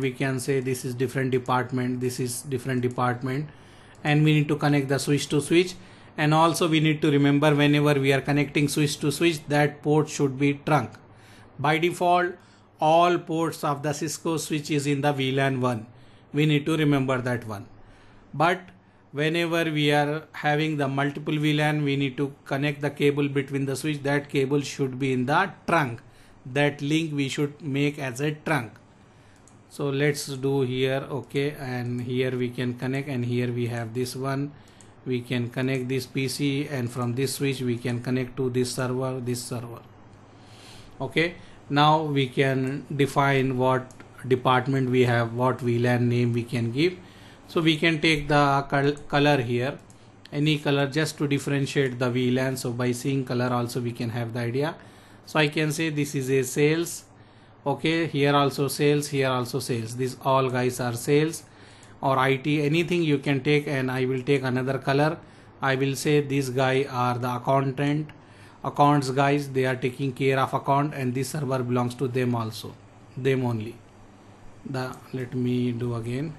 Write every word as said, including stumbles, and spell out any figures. We can say this is different department, this is different department, and we need to connect the switch to switch. And also we need to remember, whenever we are connecting switch to switch, that port should be trunk. By default, all ports of the Cisco switch is in the V LAN one. We need to remember that one. But whenever we are having the multiple V LAN, we need to connect the cable between the switch. That cable should be in the trunk. That link we should make as a trunk. So let's do here, okay, and here we can connect, and here we have this one. We can connect this P C, and from this switch we can connect to this server, this server. Okay, now we can define what department we have, what V LAN name we can give. So we can take the color here, any color, just to differentiate the V LAN. So by seeing color also we can have the idea. So I can say this is a sales. Okay, here also sales, here also sales. These all guys are sales. Or I T, anything you can take, and I will take another color. I will say these guy are the accountant, accounts guys, they are taking care of account, and this server belongs to them also, them only. The let me do again.